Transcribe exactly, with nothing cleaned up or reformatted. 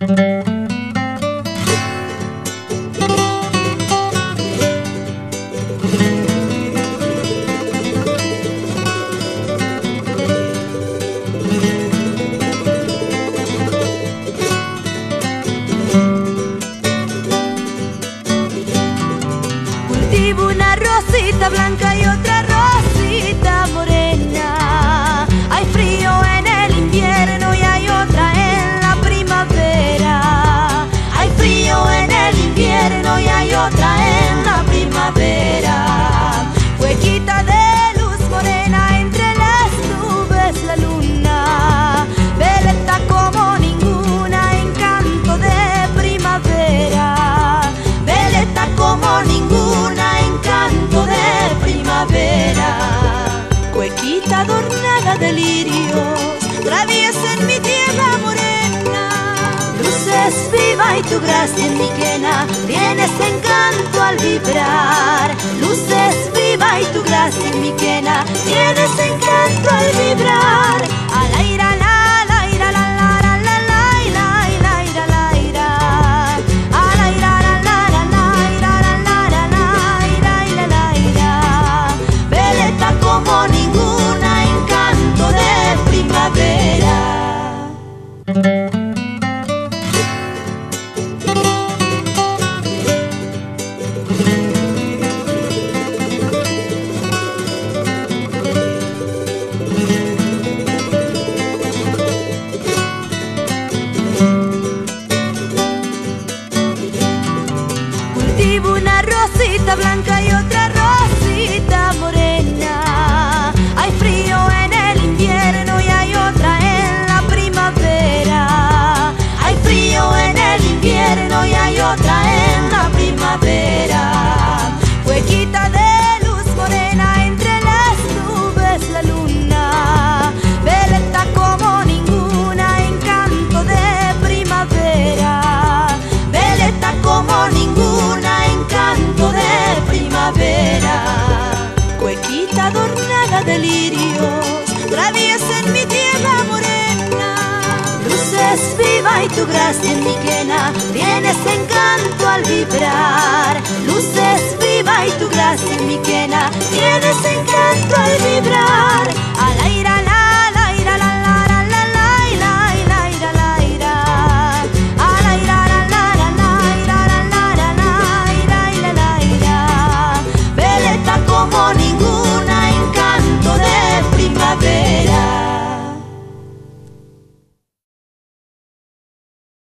Cultivo una rosita blanca y otra rosita morena. Hay frío en el invierno y hay otra en la primavera. Hay frío en el invierno y hay otra en la primavera. Huequita de luz morena entre las nubes la luna. Veleta como ninguna, encanto de primavera. Veleta como ninguna, encanto de primavera. Cuequita adornada de lirios, traviesa en mi tierra morena. Luces viva y tu gracia indígena, tienes encanto al vibrar. Luces viva y tu gracia indígena, tienes encanto al vibrar. Al aire, al aire. Cultivo una rosita blanca y otra rosita morena. Hay frío en el invierno y hay otra en la primavera. Hay frío en el invierno y hay otra en la primavera. Huequita de luz morena entre las nubes la luna. Veleta como ninguna, encanto de primavera. Veleta como ninguna, encanto de primavera. Cuequita adornada de lirios, traviesa en mi tierra morena. Luces viva y tu gracia indígena, tienes encanto al vibrar. Luces viva y tu gracia indígena, tienes encanto al vibrar.